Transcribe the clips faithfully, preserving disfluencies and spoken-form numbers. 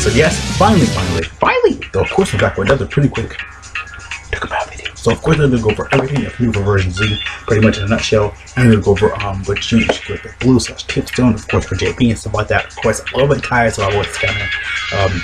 So yes, finally, finally, finally! Though of course we got another pretty quick. Talk about everything. So of course I'm gonna go over everything that we do for version Z, pretty much in a nutshell. I'm gonna go over um what you should with the blue slash Tipstone, of course for J P and stuff like that. Of course I'm a little bit tired, so I was kinda um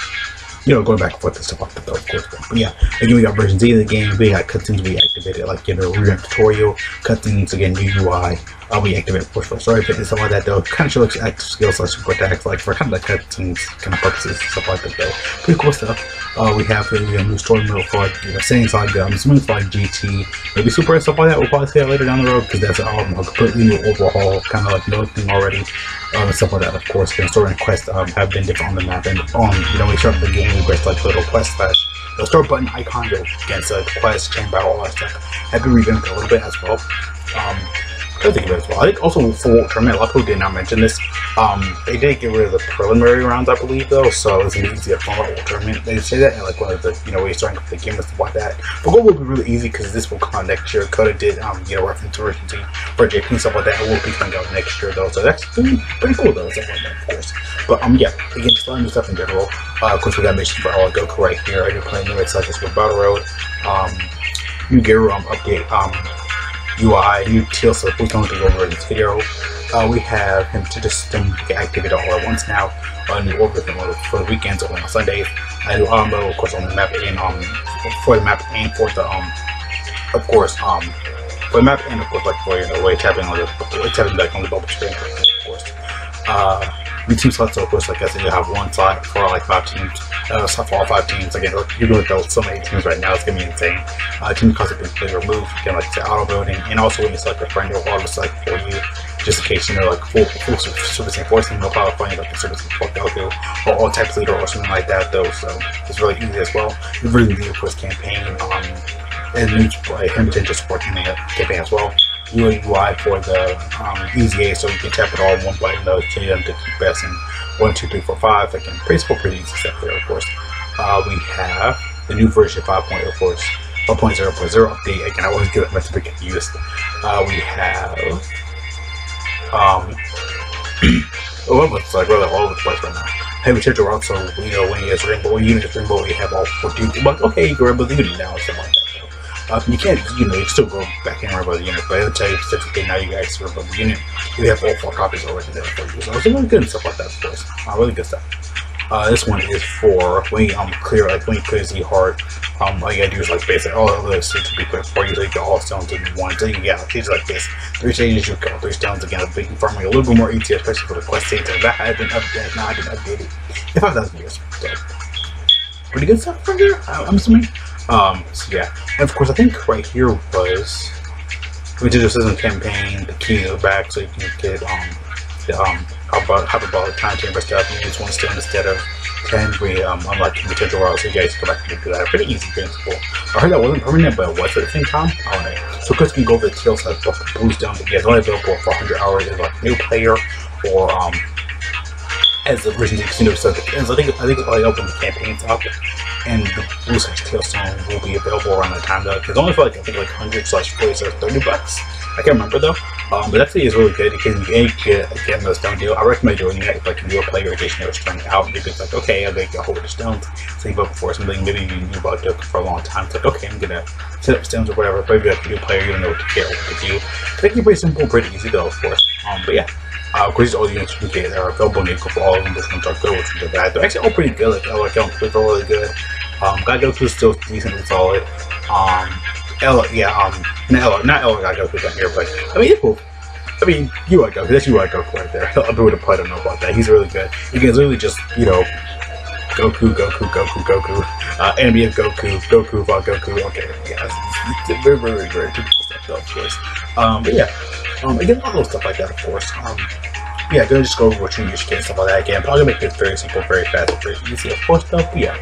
you know, going back and forth and stuff like that, though, of course. But yeah, again, we got version Z of the game. We got cutscenes we activated, like, you know, revamp tutorial, cutscenes, again, new U I. Uh, we activated, of course, for story fit and stuff like that, though. Kind of show like active skills, slash super attacks, like, for kind of like cutscenes, kind of purposes, and stuff like that, though. Pretty cool stuff. Uh, we have we got a new story mode for, you know, sayings like, um, something like G T, maybe Super and stuff like that. We'll probably see that later down the road, because that's um, a completely new overhaul, kind of like no thing already. Um, and stuff like that, of course. The story and quests um, have been different on the map, and on, you know, we start the game. With like little quest slash the start button icon to against like quest, chain battle, all that stuff. Have been revamped a little bit as well. Um, I think of it as well. I think also for tournament, a lot of people did not mention this. Um, they did get rid of the preliminary rounds, I believe, though, so it was gonna be easier for a tournament. They say that, and like one of the you know ways starting up the game and stuff like that. But goal will be really easy because this will come out next year. Coda did um you know reference to version two for J P and stuff like that. It will be coming out next year though, so that's pretty, pretty cool though. Stuff like that, of course. But um yeah, again, just a lot of new stuff in general. Uh, of course, we got missions for our Goku right here. Right, you're playing new excitements with Battle Road. Um, you get um update um. U I, new teal, so we don't have to go over in this video. Uh, we have him to just um, get activated all at once now. Uh, new orbit for the weekends, only on Sundays. I do Ombo, of course, on the map and um for the map and for the um of course um for the map and of course like for you know way tapping on the tapping back on the bubble screen of course. Uh, We team slots, so of course, like I said, you have one slot for like five teams, uh, slot for all five teams. Again, you're doing with so many teams right now, it's gonna be insane. Uh, team costs are completely removed, you can like say auto building, and also when you select a friend, it'll auto select for you, just in case you know, like full, full service enforcement, no power finding, like the service enforcement, or all types leader or something like that, though. So it's really easy as well. It's really easy, of course, campaign, um, and then like, him to just support in the campaign as well. U I for the um, easy A, so you can tap it all in one button, though, to them to keep pressing one, two, three, four, five. Like in principle, pretty easy stuff there, of course. Uh, we have the new version five point oh, of course, five point oh point oh update. Again, I always get it much bit confused. Uh, we have, um, oh, it's like really all over the place right now. Heavy schedule also, you know, when you use Rainbow, when you use Rainbow, you have all four dudes. Like, okay, you can Rainbow the unit now, or something like that. Uh, you can't, you know, you still go back and remember the unit, but it'll tell you specifically now you guys remember the unit. We have all four copies already there for you, so it's really good and stuff like that, of course. Uh, really good stuff. Uh, this one is for when you um, clear, like when you clear Z hard, um, all you gotta do is like basically all of those to be quick for you, so you get all stones in one, so you can get out stages like this. Three stages, you get all three stones again, a big farming a little bit more easier, especially for the quest stage, and that has been updated, now I can update it in five thousand years. So, pretty good stuff right here, I'm assuming. Um, so yeah, and of course I think right here was, we did a system campaign, the key in the back so you can get, um, the, um, hyperbolic time chamber stuff, and use one stone instead of ten, we, um, unlock potential routes, so you guys go back and do that, pretty easy, pretty cool. I heard that wasn't permanent, but it was at the same time, alright, so of course you can go over the tail side of the blue stone, you guys only available for one hundred hours as like new player, or, um, as the version extended, so I think I think it's probably open the campaigns up, and the blue slash tailstone will be available around that time though. It's only for like I think like hundred slash forty slash thirty bucks. I can't remember though. Um, but that thing is really good because you get again the stone deal. I recommend doing that if like you do a player edition that was trying out because like okay, I get a whole bunch of stones, save up for something. Maybe you knew about Dokkan for a long time. It's like okay, I'm gonna set up stones or whatever. But if you're like a new player, you don't know what to care what to do. It's actually pretty simple, pretty easy though, of course. Um, but yeah. Uh, of course, all the units you can get there are available, and you go for all of them. This ones are good, which ones are bad. They're actually all pretty good. Like, I like them, they're really good. Um, Goku is still decent and solid. Um, L, yeah, um, not L, not L, Goku's not here, but I mean, it's cool. I mean, you like Goku, that's you like Goku right there. I'll be with a play, I don't know about that. He's really good. You can literally just, you know, Goku, Goku, Goku, Goku, uh, enemy of Goku, Goku, Vod Goku, okay, yeah, it's very, very, very good stuff, though, of course. Um, but yeah. Um, again, all those stuff like that, of course. Um, yeah, gonna just go over what you need to get and stuff like that again. But I'm gonna make it very simple, very fast, and very easy, of course, though. But yeah.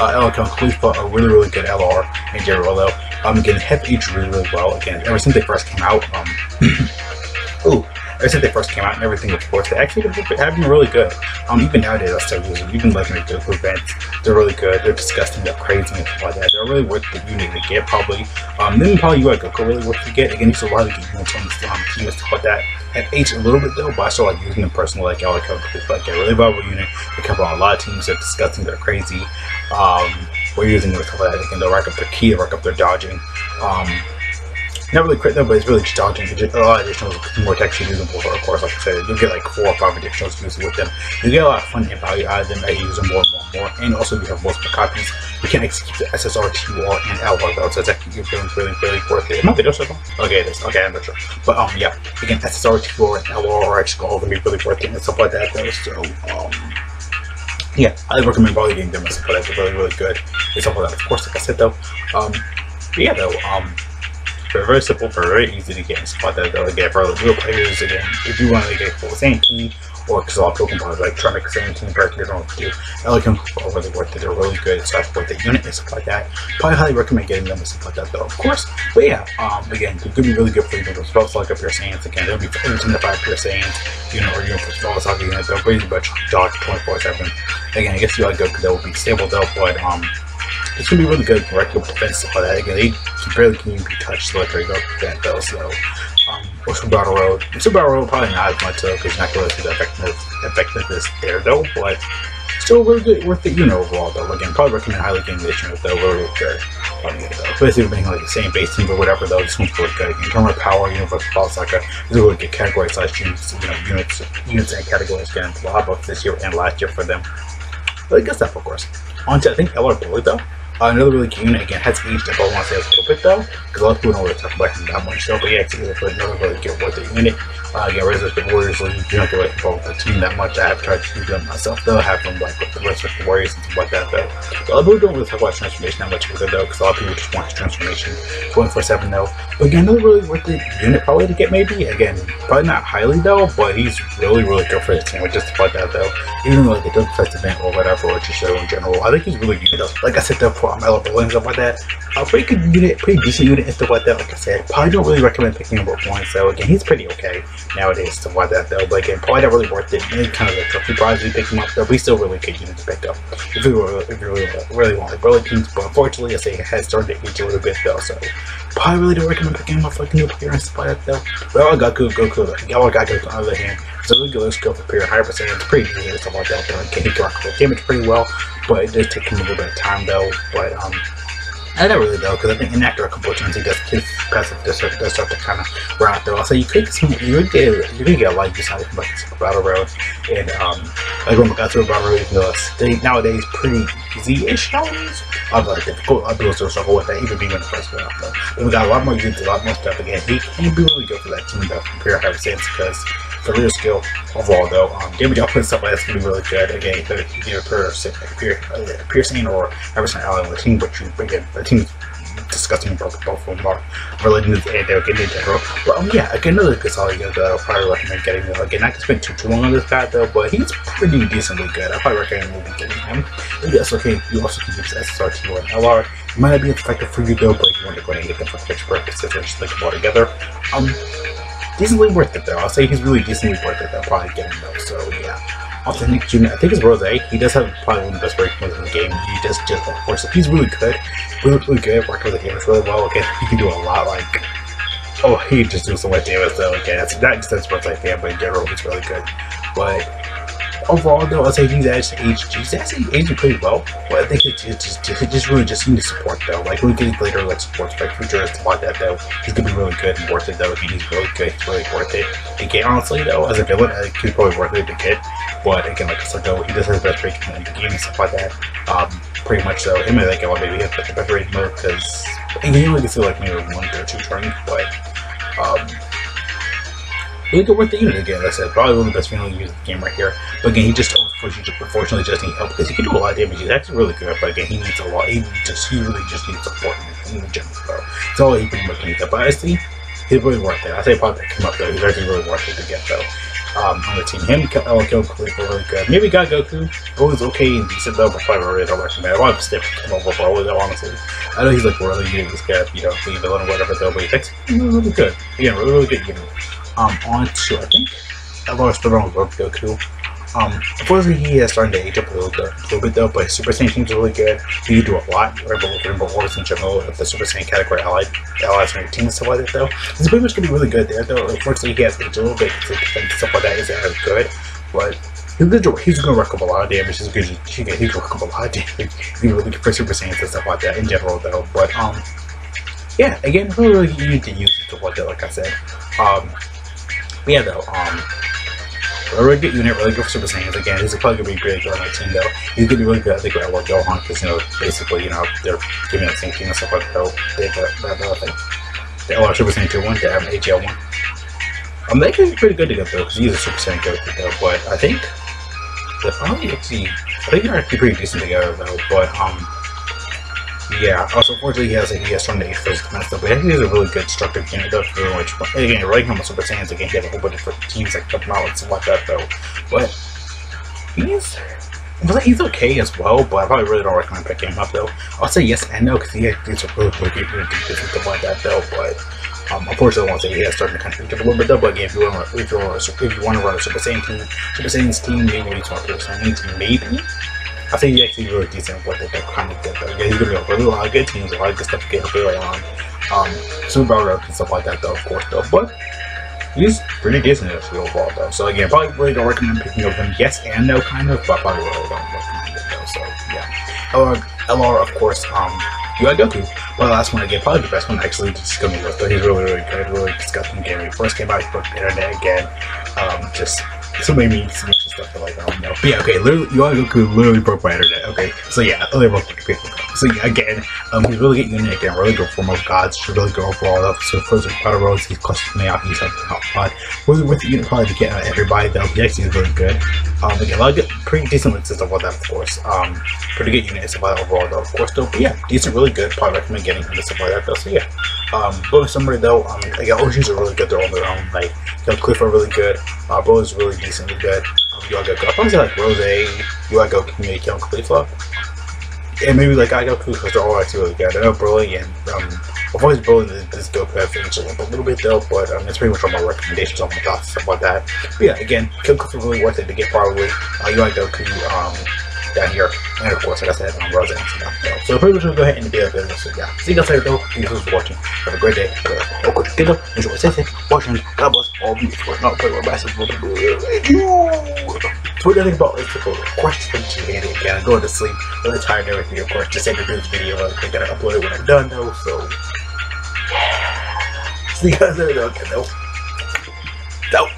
Uh, L L Khalifa, a really, really good L R in general, though. Um, again, have aged really, really well. Again, ever since they first came out, um, ooh, Like I said, they first came out and everything, of course, they actually have been really good. Um, even nowadays, I'll say, we've been loving the events. They're really good. They're disgusting. They're crazy and stuff like that. They're really worth the unit to get, probably. Um, then probably you like Goku really worth to get. Again, it's a lot of people on the um, team and stuff like that. At age a little bit though, but I started like using them personally, like y'all like how like they're really valuable unit. They cover on a lot of teams. They're disgusting. They're crazy. Um, we're using them with stuff like that. They can rack up their key, rack up their dodging. Um. Not really crit though, but it's really just dodging. Just a lot of additionals, more actually usable for, of course, like I said, you'll get like four or five additionals used with them. You get a lot of fun and value out of them as you use them more and more and more. And also, we have multiple copies. You can actually keep the S S R, T U R, and L R though, so it's actually feeling really, really worth it. Am I the doser? Okay, it is. Okay, I'm not sure. But um, yeah, again, S S R, T U R, and L R are actually all going to be really worth it and stuff like that though. So um. yeah, I recommend probably getting them and stuff like that. They're really, really good. It's all like that, of course, like I said though. Um, but yeah though, um. They're very simple, they're very easy to get and stuff like that. They'll get for like, real players again. If you want to get full same team, or because a lot of Pokemon are like trying to make same team characters on what to do, I like them over the work that they're really good, so I support the unit and stuff like that. Probably highly recommend getting them and stuff like that though, of course. But yeah, um, again, they could be really good for you to spells like up your sands. Again, they'll be for every five pure sands, you know, or you know, for spells like unit, they'll really much dodge twenty-four seven. Again, I guess you like good because they'll be stable though, but um, it's gonna be really good for regular defense stuff like that. Again, they can barely can even be touched, so like they go that though. So, um, or Super Battle Road. Super Battle Road probably not as much though, because you're not going to the effectiveness, effectiveness there though. But still really good, worth it, you know, overall though. Again, probably recommend highly getting this unit though. Really, really good. Um, yeah, though. Basically, being like the same base team or whatever though. This one's really good. In terms of power, Universal Ball Soccer, this is a really good category slash units, you know, units, units and categories. Again, a lot of this year and last year for them. Really good stuff, of course. On to I think L R Bullet though. Uh, another really good unit, again, has aged up, I want to say a little bit though, because a lot of people don't really talk about him that much though, but yeah, it's easy for another really good worth the unit. Uh, again, Razor's the Warriors, so you don't really involve the team that much. I have tried to do them myself though, have them like with the rest of the Warriors and stuff like that though. A lot of people don't really talk about transformation that much either though, because a lot of people just want his transformation twenty-four seven though. But again, another really worth the unit probably to get maybe, again, probably not highly though, but he's really, really good for his team with just about that though. Even though like it doesn't affect the event or whatever, or just show in general, I think he's really good though. Like I said though, I'm L R Bullet and stuff like that. A uh, pretty good unit, pretty decent unit and stuff like that. Like I said, probably don't really recommend picking up one. So again, he's pretty okay nowadays, stuff like that though. But again, probably not really worth it. Maybe kind of like trophy prize we pick him up though. We still really good unit to pick up if we were, if we really, really want like really teams. But unfortunately, I say it has started to age a little bit though. So probably really don't recommend picking him up like new player and stuff like that though. But all Goku, Goku, all Goku on the other hand, it's a really good skill for pure high percent. It's pretty easy and stuff like that though. Again, he can rock the damage pretty well, but it does take him a little bit of time though. But um, I don't really know, because I think in after a couple of turns he does his passive does start, does start to kind of run out though. So you could some, you would get you could get a lot of use out of like Super Battle Road and um like when we got Super Battle Road, even though it's nowadays pretty easy-ish nowadays. I was like difficult, I people still struggle with that even being in the first round though. And we got a lot more units, a lot more stuff again. He can be really good for that team though compared to Hypersense because the real skill overall though. Um, damage output and stuff like that's gonna be really good. Again, either either per piercing or Hypersense ally on the team, but you again the team's disgusting about both of them are related to the they're getting in general. But um yeah, again another good solid unit that I'll probably recommend getting though. Again, I can spend too too long on this guy though, but he's pretty decently good. I probably recommend maybe getting him. If that's okay, you also can use S S R, T U R, and L R. It might not be effective for you though, but if you want to go ahead and get them for fixed purposes or just link them all together. Um decently worth it though. I'll say he's really decently worth it though, probably get him though, so yeah. Also, the next unit, I think it's VerZ. He does have probably one of the best break points in the game. He does just of course. So he's really good, really, really good. Working with the damage really well. Again, he can do a lot. Like, oh, he just does so much damage though. Again, that's not just that's what I think, but in general, he's really good. But overall though, I'll say he's actually aged. He's actually aging pretty well. But I think it's just, just, it just really just needs support though. Like when we get later, like supports like future and stuff like that though, he's gonna be really good and worth it though. Again, he's really good. He's really worth it. Again, honestly though, as a villain, I think he's probably worth it to get. But again, like I said though, he does have the best rating in the game and stuff like that. Um, pretty much so. Him and like well, maybe he has the best rating mode because he only gets to like maybe one or two turns, but um. Really good worth the unit again, like I said, probably one of the best units to use in the game right here. But again, he just unfortunately just needs help because he can do a lot of damage. He's actually really good, but again, he needs a lot. He just he really just needs support in the general though. It's all he pretty much needs. But honestly, he's really worth it. I say probably pick him up though. He's actually really worth it to get though. Um, on the team, him and Goku are really good. Maybe got Goku. Always okay and decent though, but probably really don't recommend. I want to step him over for though, honestly. I know he's like really good at this guy, you know, being villain or whatever though, but he's actually really good. Again, really, really good unit. um, onto, I think, I lost the wrong one, Goku. Um, unfortunately, he is starting to age up a little bit, a little bit though, but Super Saiyan seems really good. You do a lot, Rainbow, Rainbow Wars in general, with the Super Saiyan category allied, allies on your team and stuff like that though. His equipment's gonna be really good there though. Unfortunately, he has aged a little bit, and stuff like that isn't as good, but he's gonna, he's gonna rack up a lot of damage. He's gonna, he can, he can rack up a lot of damage. He's really good for Super Saiyans and stuff like that in general though, but um, yeah, again, really, really easy to use and stuff like that, like I said. Um, but yeah though, um, a really good unit, really good for Super Saiyans. Again, he's probably going to be great on that team, though. He's going to be really good at the Great World Gohan, because, you know, basically, you know, they're giving that same team and stuff like that. They got that other thing. They all have Super Saiyan two one, they have an A G L one. Um, they could be pretty good to go, though, because he's a Super Saiyan Goku, though. But I think the probably actually, I think they're actually pretty decent together, though. But, um, yeah. Also, unfortunately, he has a, he has strong age for his defense, though. But I think he's a really good destructive unit, though. For really much, and again, running him with Super Saiyans, again, he has a whole bunch of different teams that come out and stuff like that, though. But he's, he's okay as well. But I probably really don't recommend picking him up, though. I'll say yes and no because he has a really, really good unit and stuff like that, though. But um, unfortunately, I won't say he has started to contribute a little bit, though. But again, if you want to, if you want to, if you want to run a Super Saiyan team, Super Saiyan's team, maybe you need to run Super Saiyan's team, maybe. I think he's actually really decent with what they're kind of good though. Yeah, he's gonna be a really lot of good teams, a lot of good stuff to get really on. Um, super battle reps and stuff like that though, of course though. But he's pretty decent at the overall though. So again, probably really don't recommend picking up him. Yes and no kind of, but probably really don't recommend it though. So yeah, L R, L R of course. Um, you got Goku. Well, last one again, probably the best one actually. Just gonna go though. He's really really good, really disgusting game. When he first came out, he put the internet again. Um, just so many memes and stuff like that. Um, no. But yeah, okay, literally, you know, Goku literally broke my internet, okay? So yeah, literally broke my internet. So yeah, again, um, he's really good unit, again, really good form of gods, should really go overall up. So first with Battle Roads, he's clustering me out, he's like top pod. With, with the unit probably to get out everybody though, he actually is really good. Um, again, a lot of good, pretty decent with stuff like that, of course. Um, pretty good unit and stuff like that overall though, of course though. But yeah, decent, really good, probably recommend getting him and stuff like that though, so yeah. Um, Blue Summary though, um, again, O Gs are really good, they're on their own, like, you know, Cliff are really good, uh, Bro is really decently good. You gotta go, I probably say like Rose, you gotta go Community Kill and Khalifa. And maybe like I go Goku because they're all actually really good. I know Broly and um, I've always Broly this Goku have finished a little bit though, but um, that's pretty much all my recommendations on my thoughts stuff like that. But yeah, again, Kill Cliff is really worth it to get probably. Uh, you gotta go Goku um, down here, and of course, like I said, um, Rose and stuff though. So pretty much we'll go ahead and be a business. So yeah, see you guys later though. Thanks for watching. Have a great day. Enjoy watching. God bless all of you. Not play with my So what do you think about this video? Question to me again. I'm going to sleep. I'm really tired and everything, of course. Just end this video. I gotta upload it when I'm done, though. So, see you guys later. Okay, nope. Nope.